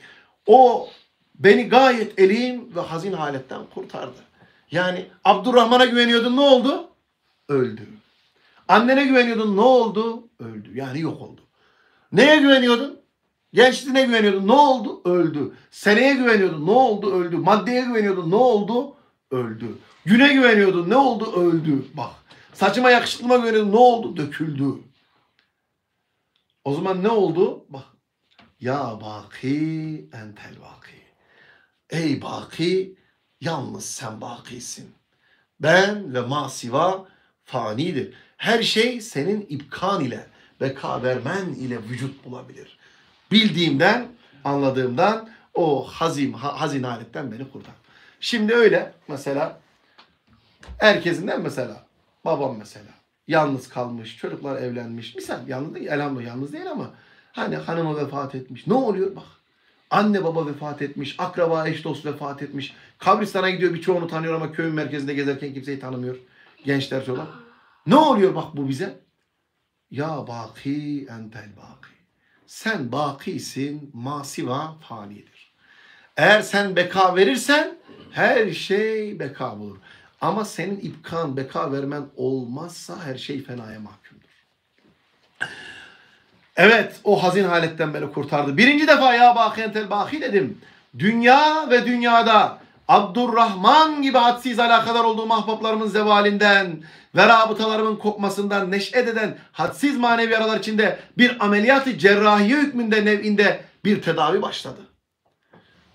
O beni gayet elim ve hazin haletten kurtardı. Yani Abdurrahman'a güveniyordun, ne oldu? Öldü. Annene güveniyordun, ne oldu? Öldü. Yani yok oldu. Neye güveniyordun? Gençliğine güveniyordun, ne oldu? Öldü. Seneye güveniyordun, ne oldu? Öldü. Maddeye güveniyordun, ne oldu? Öldü. Güne güveniyordun, ne oldu? Öldü. Bak. Saçıma yakışıklığıma güveniyordun, ne oldu? Döküldü. O zaman ne oldu? Bak. Ya baki entel baki. Ey baki, yalnız sen bakisin. Ben ve masiva fanidir. Her şey senin ipkan ile, beka vermen ile vücut bulabilir. Bildiğimden, anladığımdan, o hazim, hazin haletten beni kurtar. Şimdi öyle mesela herkesinden mesela babam mesela yalnız kalmış, çocuklar evlenmiş. Misal yalnız değil, elhamdülillah yalnız değil ama hani hanımı vefat etmiş. Ne oluyor? Bak Anne baba vefat etmiş, akraba eş dost vefat etmiş. Kabristan'a gidiyor, birçoğunu tanıyor ama köyün merkezinde gezerken kimseyi tanımıyor. Gençler falan. Ne oluyor bak bu bize? Ya baki entel baki. Sen bakisin, masiva fanidir. Eğer sen beka verirsen her şey beka bulur. Ama senin ipkan, beka vermen olmazsa her şey fenaya mahkumdur. Evet, o hazin haletten beni kurtardı. Birinci defa ya baki entel baki dedim. Dünya ve dünyada Abdurrahman gibi hadsiz alakadar olduğu mahbaplarımın zevalinden ve rabıtalarımın kopmasından neş'et eden hadsiz manevi yaralar içinde bir ameliyat-ı cerrahiye hükmünde nev'inde bir tedavi başladı.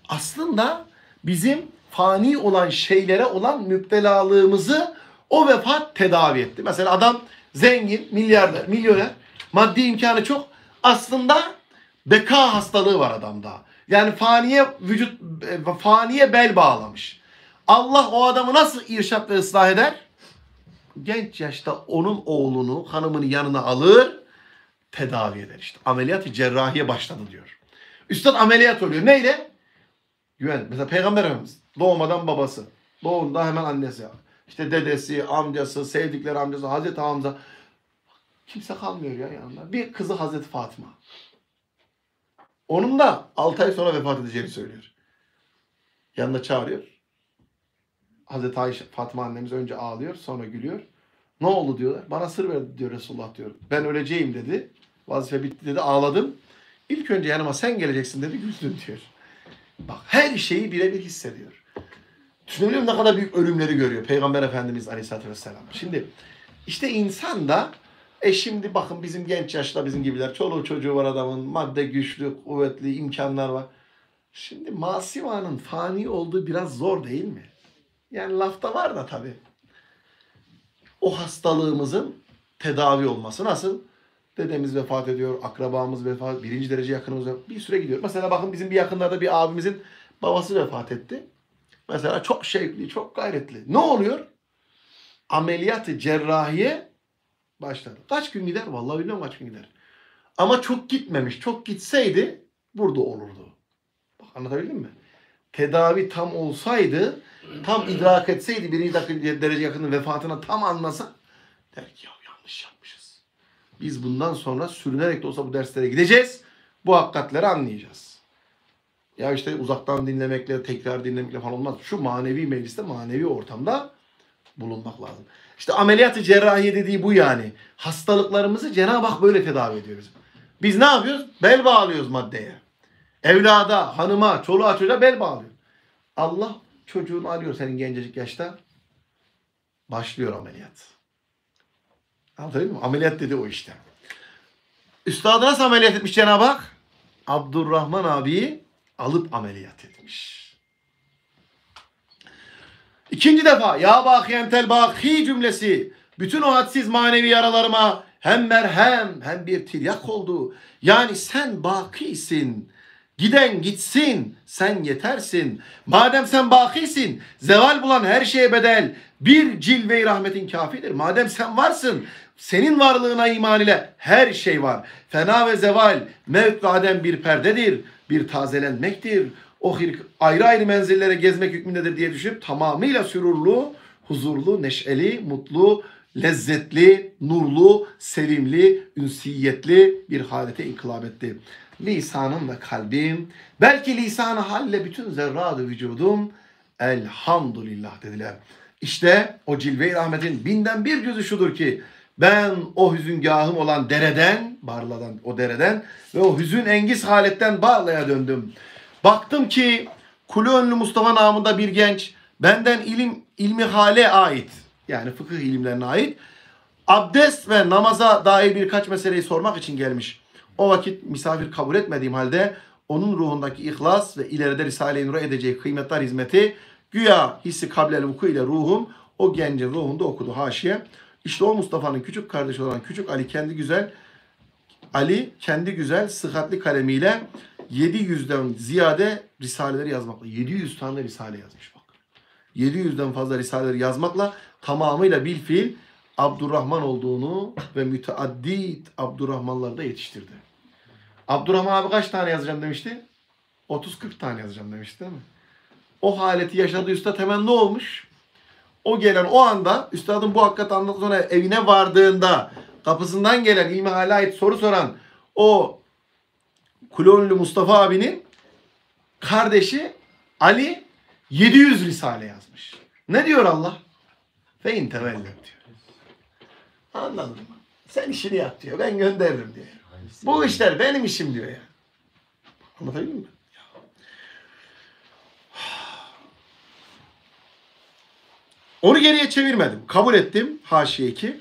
Aslında bizim fani olan şeylere olan müptelalığımızı o vefat tedavi etti. Mesela adam zengin, milyarder, milyoner, maddi imkanı çok. Aslında beka hastalığı var adamda. Yani faniye vücut, faniye bel bağlamış. Allah o adamı nasıl irşad ve ıslah eder? Genç yaşta onun oğlunu, hanımını yanına alır, tedavi eder işte. Ameliyat-ı cerrahiye başladı diyor. Üstad ameliyat oluyor. Neyle? Güven. Mesela Peygamber Efendimiz doğmadan babası, doğumda hemen annesi, işte dedesi, amcası, sevdikleri amcası, Hazreti Hamza. Kimse kalmıyor ya yanında. Bir kızı Hazreti Fatıma. Onun da altı ay sonra vefat edeceğini söylüyor. Yanına çağırıyor. Hazreti Ayşe, Fatıma annemiz önce ağlıyor, sonra gülüyor. Ne oldu diyorlar. Bana sır verdi diyor Resulullah diyor. Ben öleceğim dedi. Vazife bitti dedi, ağladım. İlk önce yanıma sen geleceksin dedi, güldüm diyor. Bak her şeyi birebir hissediyor. Düşünebiliyor musun ne kadar büyük ölümleri görüyor Peygamber Efendimiz Aleyhisselatü Vesselam. Şimdi işte insan da E şimdi bakın bizim genç yaşta bizim gibiler. Çoluğu çocuğu var adamın. Madde güçlü, kuvvetli, imkanlar var. Şimdi masivanın fani olduğu biraz zor değil mi? Yani lafta var da tabii. O hastalığımızın tedavi olması nasıl? Dedemiz vefat ediyor, akrabamız vefat ediyor, birinci derece yakınımız vefat ediyor. Bir süre gidiyor. Mesela bakın bizim bir yakınlarda bir abimizin babası vefat etti. Mesela çok şevkli, çok gayretli. Ne oluyor? Ameliyat-ı cerrahiye başladı. Kaç gün gider? Vallahi bilmiyorum kaç gün gider. Ama çok gitmemiş. Çok gitseydi burada olurdu. Bak anlatabildim mi? Tedavi tam olsaydı, tam idrak etseydi, birinci derece yakının vefatına tam anlasa der ki ya yanlış yapmışız. Biz bundan sonra sürünerek de olsa bu derslere gideceğiz. Bu hakikatleri anlayacağız. Ya işte uzaktan dinlemekle, tekrar dinlemekle falan olmaz. Şu manevi mecliste, manevi ortamda bulunmak lazım. İşte ameliyat-ı cerrahiye dediği bu yani. Hastalıklarımızı Cenab-ı Hak böyle tedavi ediyoruz. Biz ne yapıyoruz? Bel bağlıyoruz maddeye. Evlada, hanıma, çoluğa, çocuğa bel bağlıyor. Allah çocuğunu alıyor senin gencecik yaşta. Başlıyor ameliyat. Anladın mı? Ameliyat dedi o işte. Üstadı nasıl ameliyat etmiş Cenab-ı Hak? Abdurrahman abiyi alıp ameliyat etmiş. İkinci defa ya baki entel baki cümlesi bütün o hadsiz manevi yaralarıma hem merhem hem bir tilyak oldu. Yani sen bakisin. Giden gitsin. Sen yetersin. Madem sen bakisin, zeval bulan her şeye bedel bir cilve-i rahmetin kafidir. Madem sen varsın, senin varlığına iman ile her şey var. Fena ve zeval mevkaden bir perdedir. Bir tazelenmektir. O ayrı ayrı menzillere gezmek hükmündedir diye düşünüp tamamıyla sürurlu, huzurlu, neşeli, mutlu, lezzetli, nurlu, sevimli, ünsiyetli bir halete inkılap etti. Lisanım ve kalbim, belki lisan-ı halle bütün zerradı vücudum, elhamdülillah dediler. İşte o cilve-i rahmetin binden bir gözü şudur ki, ben o hüzüngahım olan dereden, Barla'dan o dereden ve o hüzün engiz haletten Barla'ya döndüm. Baktım ki Kuleönlü Mustafa namında bir genç benden ilim ilmi hale ait yani fıkıh ilimlerine ait abdest ve namaza dair birkaç meseleyi sormak için gelmiş. O vakit misafir kabul etmediğim halde onun ruhundaki ihlas ve ileride Risale-i Nur'a edeceği kıymetler hizmeti güya hissi kablel vuku ile ruhum o gencin ruhunda okudu haşiye. İşte o Mustafa'nın küçük kardeşi olan küçük Ali kendi güzel Ali kendi güzel sıhhatli kalemiyle yedi yüzden ziyade risaleleri yazmakla. yedi yüz tane risale yazmış bak. yedi yüzden fazla risaleleri yazmakla tamamıyla bil fiil Abdurrahman olduğunu ve müteaddit Abdurrahmanları da yetiştirdi. Abdurrahman abi kaç tane yazacağım demişti? otuz kırk tane yazacağım demiş değil mi? O haleti yaşadığı üstad hemen ne olmuş? O gelen o anda, üstadın bu hakikati anlattıktan sonra evine vardığında kapısından gelen, ilmihale ait soru soran o Kuleönlü Mustafa abinin kardeşi Ali yedi yüz risale yazmış. Ne diyor Allah? Fein tevellem diyor. Anladın mı? Sen işini yap diyor. Ben gönderirim diyor. Bu işler benim işim diyor ya. Yani. Anlatabildim mi? Onu geriye çevirmedim. Kabul ettim. Haşiye iki.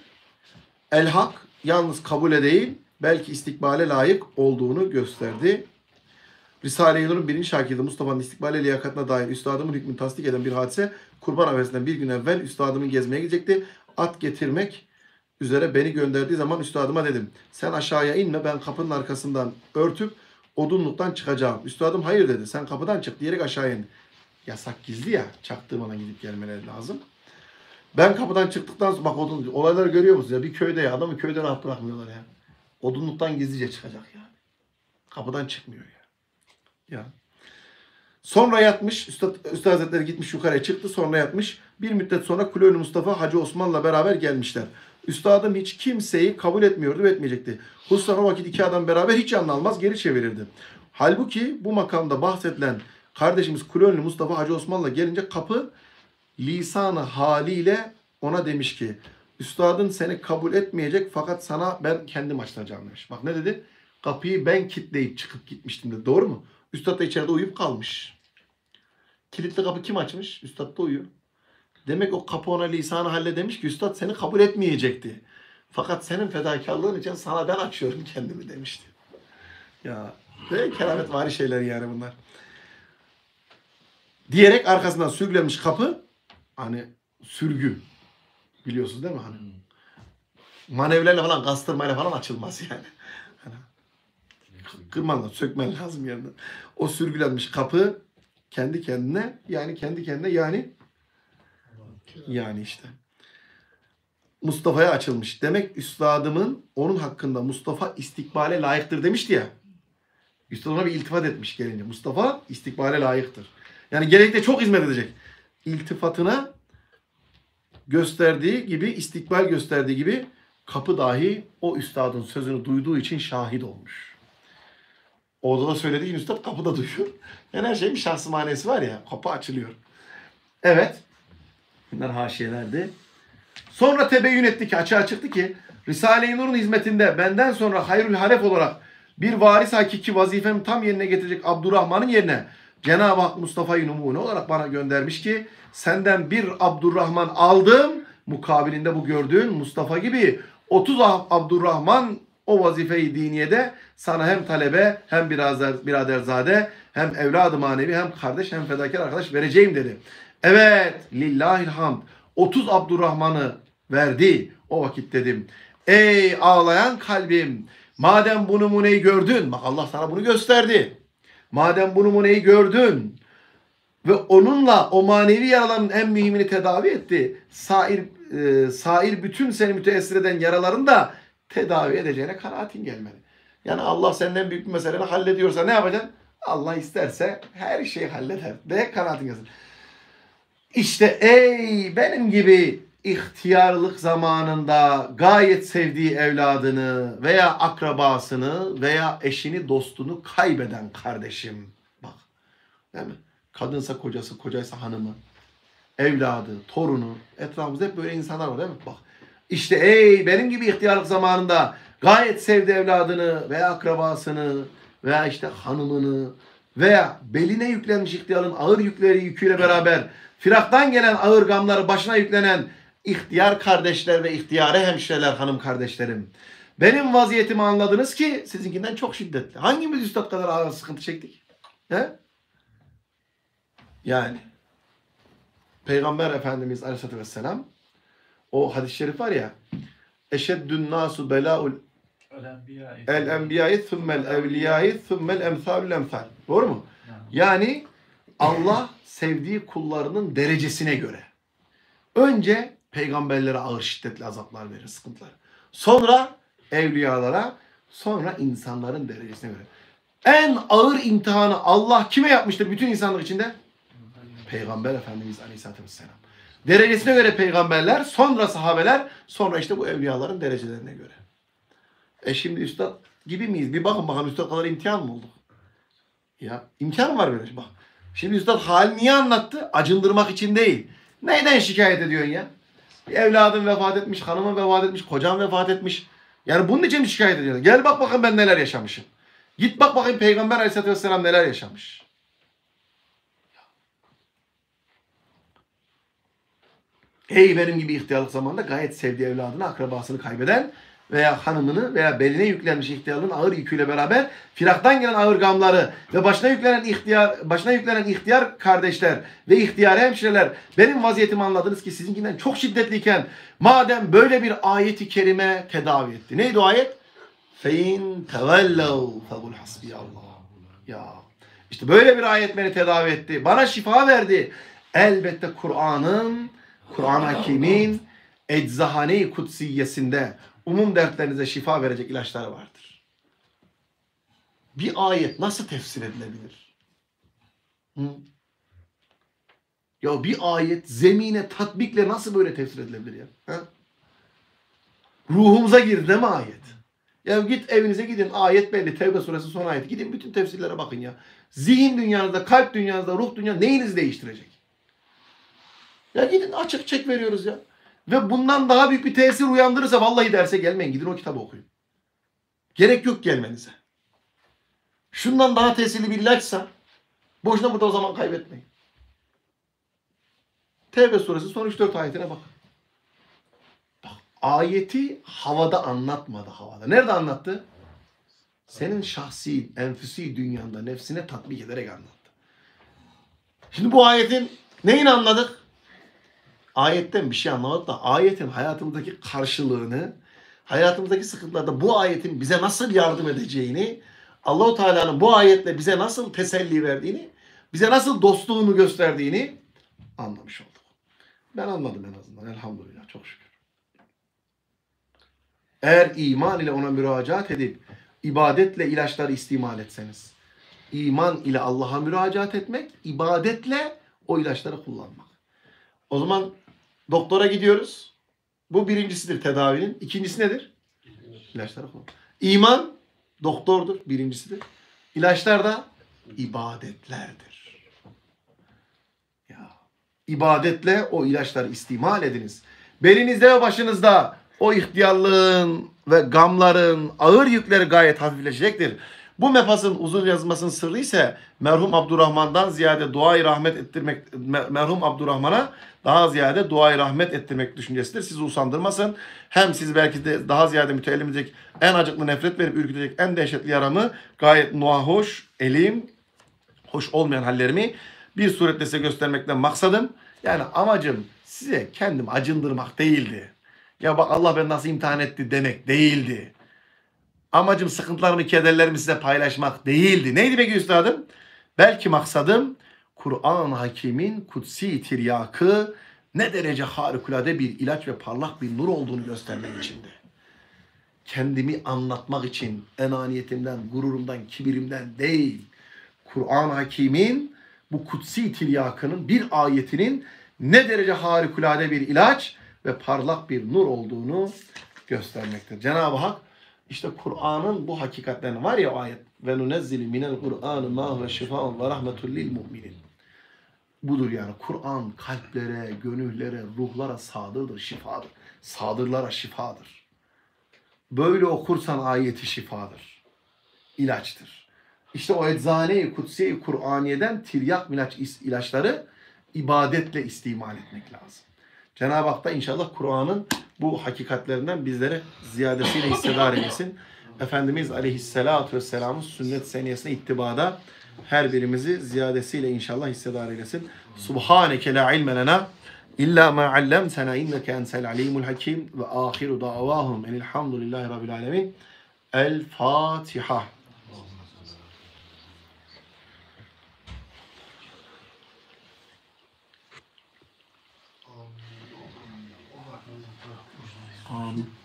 El hak yalnız kabule değil, belki istikbale layık olduğunu gösterdi. Risale-i Nur'un birinci şakirdi Mustafa'nın istikbale liyakatına dair üstadımın hükmünü tasdik eden bir hadise. Kurban Havesi'nden bir gün evvel üstadımın gezmeye gidecekti. At getirmek üzere beni gönderdiği zaman üstadıma dedim. Sen aşağıya inme, ben kapının arkasından örtüp odunluktan çıkacağım. Üstadım hayır dedi. Sen kapıdan çık diyerek aşağıya in. Yasak gizli ya. Çaktığım ana gidip gelmeleri lazım. Ben kapıdan çıktıktan sonra bak odun, olayları görüyor musunuz ya? Bir köyde ya adamı köyde rahat bırakmıyorlar ya. Odunluktan gizlice çıkacak yani. Kapıdan çıkmıyor ya. Ya. Sonra yatmış, Üstad, Üstad Hazretleri gitmiş yukarıya çıktı, sonra yatmış. Bir müddet sonra Kuleönlü Mustafa Hacı Osman'la beraber gelmişler. Üstadım hiç kimseyi kabul etmiyordu ve etmeyecekti. Hususan o vakit iki adam beraber hiç anlamaz geri çevirirdi. Halbuki bu makamda bahsedilen kardeşimiz Kuleönlü Mustafa Hacı Osman'la gelince kapı lisan-ı haliyle ona demiş ki üstadın seni kabul etmeyecek fakat sana ben kendim açılacağım demiş. Bak ne dedi? Kapıyı ben kilitleyip çıkıp gitmiştim dedi. Doğru mu? Üstad da içeride uyuyup kalmış. Kilitli kapı kim açmış? Üstad da uyuyor. Demek o kapı ona lisan-ı halle demiş ki üstad seni kabul etmeyecekti. Fakat senin fedakarlığın için sana ben açıyorum kendimi demişti. Ya ne kerametvari şeyler yani bunlar. Diyerek arkasından sürgülemiş kapı. Hani sürgü. Biliyorsunuz değil mi? Hani manevlerle falan, kastırmayla falan açılmaz yani. Hani kırman lazım, sökmen lazım yerine. O sürgülenmiş kapı kendi kendine yani kendi kendine yani yani işte. Mustafa'ya açılmış. Demek üstadımın onun hakkında Mustafa istikbale layıktır demişti ya. Üstad ona bir iltifat etmiş gelince. Mustafa istikbale layıktır. Yani gelecekte çok hizmet edecek. İltifatına gösterdiği gibi, istikbal gösterdiği gibi kapı dahi o üstadın sözünü duyduğu için şahit olmuş. Orada da söylediği için üstad kapıda duyuyor. Yani her şeyin bir şahsı manesi var ya, kapı açılıyor. Evet. Bunlar haşiyelerdi. Sonra tebeyyün etti ki, açığa çıktı ki Risale-i Nur'un hizmetinde benden sonra hayrül halef olarak bir varis hakiki vazifemi tam yerine getirecek Abdurrahman'ın yerine Cenab-ı Hak Mustafa'yı numune olarak bana göndermiş ki senden bir Abdurrahman aldım. Mukabilinde bu gördüğün Mustafa gibi otuz Abdurrahman o vazifeyi diniyede sana hem talebe hem birader, biraderzade hem evladı manevi hem kardeş hem fedakar arkadaş vereceğim dedi. Evet lillahilhamd otuz Abdurrahman'ı verdi. O vakit dedim ey ağlayan kalbim madem bu numuneyi gördün bak Allah sana bunu gösterdi. Madem bu numuneyi gördün ve onunla o manevi yaraların en mühimini tedavi etti. Sair, e, sair bütün seni müteessir eden yaraların da tedavi edeceğine kanaatin gelmeli. Yani Allah senden büyük bir meseleni hallediyorsa ne yapacaksın? Allah isterse her şeyi halleder de kanaatin gelsin. İşte ey benim gibi ihtiyarlık zamanında gayet sevdiği evladını veya akrabasını veya eşini dostunu kaybeden kardeşim. Bak değil mi? Kadınsa kocası, kocaysa hanımı, evladı, torunu, etrafımızda hep böyle insanlar var değil mi? Bak işte ey benim gibi ihtiyarlık zamanında gayet sevdi evladını veya akrabasını veya işte hanımını veya beline yüklenmiş ihtiyarın ağır yükleri yüküyle beraber firaktan gelen ağır gamları başına yüklenen ihtiyar kardeşler ve ihtiyare hemşireler hanım kardeşlerim. Benim vaziyetimi anladınız ki sizinkinden çok şiddetli. Hangimiz üstad kadar ağır sıkıntı çektik? He? Yani Peygamber Efendimiz Aleyhisselatü Vesselam o hadis-i şerif var ya eşeddün nasu belâul el enbiyâi thummel evliyâi thummel emthâul emthâl. Doğru mu? Yani Allah sevdiği kullarının derecesine göre önce peygamberlere ağır şiddetli azaplar verir, sıkıntılar. Sonra evliyalara, sonra insanların derecesine göre. en ağır imtihanı Allah kime yapmıştır bütün insanlık içinde? Peygamber Efendimiz Aleyhisselatü Vesselam. Derecesine göre peygamberler, sonra sahabeler, sonra işte bu evliyaların derecelerine göre. E şimdi üstad gibi miyiz? Bir bakın bakalım üstad kadar imtihan mı olduk? Ya imkan var böyle bak. Şimdi üstad hal niye anlattı? Acındırmak için değil. Neyden şikayet ediyorsun ya? Bir evladım vefat etmiş, hanımım vefat etmiş, kocam vefat etmiş. Yani bunun için mi şikayet ediyorsun? Gel bak bakın ben neler yaşamışım. Git bak bakayım Peygamber Aleyhisselatü Vesselam neler yaşamış. Ey benim gibi ihtiyarlık zamanında gayet sevdiği evladını, akrabasını kaybeden veya hanımını veya beline yüklenmiş ihtiyarlığın ağır yüküyle beraber firaktan gelen ağır gamları ve başına yüklenen ihtiyar, başına yüklenen ihtiyar kardeşler ve ihtiyar hemşireler, benim vaziyetimi anladınız ki sizinkinden çok şiddetliyken madem böyle bir ayeti kerime tedavi etti. Neydi o ayet? Fein tevellav fekul hasbiyallah. Ya işte böyle bir ayet beni tedavi etti. Bana şifa verdi. Elbette Kur'an'ın, Kur'an-ı Hakim'in eczahane-i kutsiyesinde umum dertlerinize şifa verecek ilaçlar vardır. Bir ayet nasıl tefsir edilebilir? Hı? Ya bir ayet zemine tatbikle nasıl böyle tefsir edilebilir ya? Ha? Ruhumuza girdi değil mi ayet? Ya git evinize gidin. Ayet belli. Tevbe suresi son ayet. Gidin bütün tefsirlere bakın ya. Zihin dünyanızda, kalp dünyanızda, ruh dünyanızda neyinizi değiştirecek? Ya gidin açık çek veriyoruz ya. Ve bundan daha büyük bir tesir uyandırırsa vallahi derse gelmeyin. Gidin o kitabı okuyun. Gerek yok gelmenize. Şundan daha tesirli bir ilaçsa boşuna burada o zaman kaybetmeyin. Tevbe suresi son üç dört ayetine bakın. Bak ayeti havada anlatmadı havada. Nerede anlattı? Senin şahsi, enfüsi dünyanda nefsine tatbik ederek anlattı. Şimdi bu ayetin neyini anladık? Ayetten bir şey anlamadık da ayetin hayatımızdaki karşılığını, hayatımızdaki sıkıntılarda bu ayetin bize nasıl yardım edeceğini, Allah-u Teala'nın bu ayetle bize nasıl teselli verdiğini, bize nasıl dostluğunu gösterdiğini anlamış olduk. Ben anladım en azından. Elhamdülillah. Çok şükür. Eğer iman ile ona müracaat edip ibadetle ilaçları istimal etseniz, iman ile Allah'a müracaat etmek, ibadetle o ilaçları kullanmak. O zaman doktora gidiyoruz. Bu birincisidir tedavinin. İkincisi nedir? İlaçlar. İman doktordur. Birincisidir. İlaçlar da ibadetlerdir. Ya. İbadetle o ilaçları istimal ediniz. Belinizde ve başınızda o ihtiyarlığın ve gamların ağır yükleri gayet hafifleşecektir. Bu mefasın uzun yazılmasının sırrı ise merhum Abdurrahman'dan ziyade duayı rahmet ettirmek, merhum Abdurrahman'a daha ziyade duayı rahmet ettirmek düşüncesidir. Sizi usandırmasın. Hem siz belki de daha ziyade müteellim edecek, en acıklı nefret verip ürkütecek en dehşetli yaramı, gayet nuahoş, elim, hoş olmayan hallerimi bir suretle size göstermekten maksadım. Yani amacım size kendimi acındırmak değildi. Ya bak Allah ben nasıl imtihan etti demek değildi. Amacım sıkıntılarımı, kederlerimi size paylaşmak değildi. Neydi peki üstadım? Belki maksadım Kur'an-ı Hakim'in kutsi tiryakı ne derece harikulade bir ilaç ve parlak bir nur olduğunu göstermek içindi. Kendimi anlatmak için enaniyetimden, gururumdan, kibirimden değil. Kur'an-ı Hakim'in bu kutsi tiryakının bir ayetinin ne derece harikulade bir ilaç ve parlak bir nur olduğunu göstermektir. Cenab-ı Hak İşte Kur'an'ın bu hakikatlerini var ya o ayet. Ve nunezzili minel Kur'an ma huve şifaun ve rahmetul lil mu'minin. Budur yani Kur'an kalplere, gönüllere, ruhlara sadırdır, şifadır. Sadırlara şifadır. Böyle okursan ayeti şifadır. İlaçtır. İşte o eczane-i kutsiye-i Kur'aniye'den tiryak ilaç, ilaçları ibadetle istimal etmek lazım. Cenab-ı Hak da inşallah Kur'an'ın bu hakikatlerinden bizlere ziyadesiyle hissedar eylesin. Efendimiz Aleyhisselatü Vesselam'ın sünnet seniyesine ittibada her birimizi ziyadesiyle inşallah hissedar eylesin. Subhaneke la ilme lena illa ma allamtena inneke entel alimul hakim ve ahiru davahum enilhamdülillahi rabbil alemin. El Fatiha. Um